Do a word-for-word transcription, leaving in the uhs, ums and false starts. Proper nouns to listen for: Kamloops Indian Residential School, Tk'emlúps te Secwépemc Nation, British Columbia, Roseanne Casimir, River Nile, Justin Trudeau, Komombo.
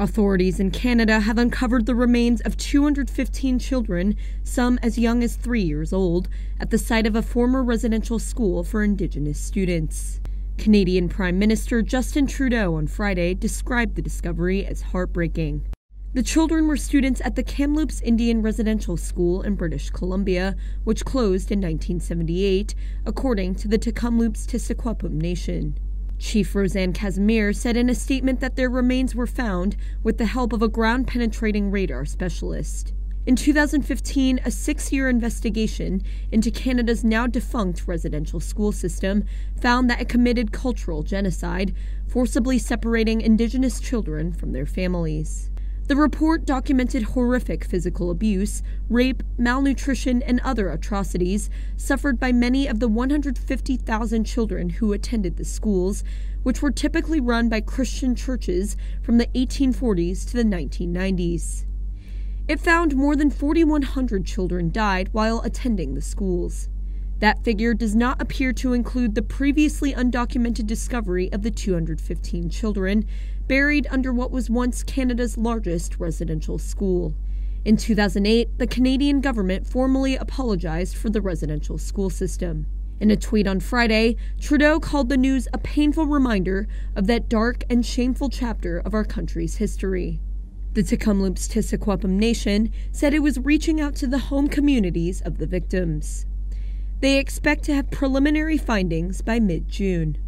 Authorities in Canada have uncovered the remains of two hundred fifteen children, some as young as three years old, at the site of a former residential school for Indigenous students. Canadian Prime Minister Justin Trudeau on Friday described the discovery as heartbreaking. The children were students at the Kamloops Indian Residential School in British Columbia, which closed in nineteen seventy-eight, according to the Tk'emlúps te Secwépemc Nation. Chief Roseanne Casimir said in a statement that their remains were found with the help of a ground-penetrating radar specialist. In two thousand fifteen, a six-year investigation into Canada's now-defunct residential school system found that it committed cultural genocide, forcibly separating Indigenous children from their families. The report documented horrific physical abuse, rape, malnutrition, and other atrocities suffered by many of the one hundred fifty thousand children who attended the schools, which were typically run by Christian churches from the eighteen forties to the nineteen nineties. It found more than four thousand one hundred children died while attending the schools. That figure does not appear to include the previously undocumented discovery of the two hundred fifteen children buried under what was once Canada's largest residential school. In two thousand eight, the Canadian government formally apologized for the residential school system. In a tweet on Friday, Trudeau called the news a painful reminder of that dark and shameful chapter of our country's history. The Tk'emlúps te Secwépemc Nation said it was reaching out to the home communities of the victims. They expect to have preliminary findings by mid-June.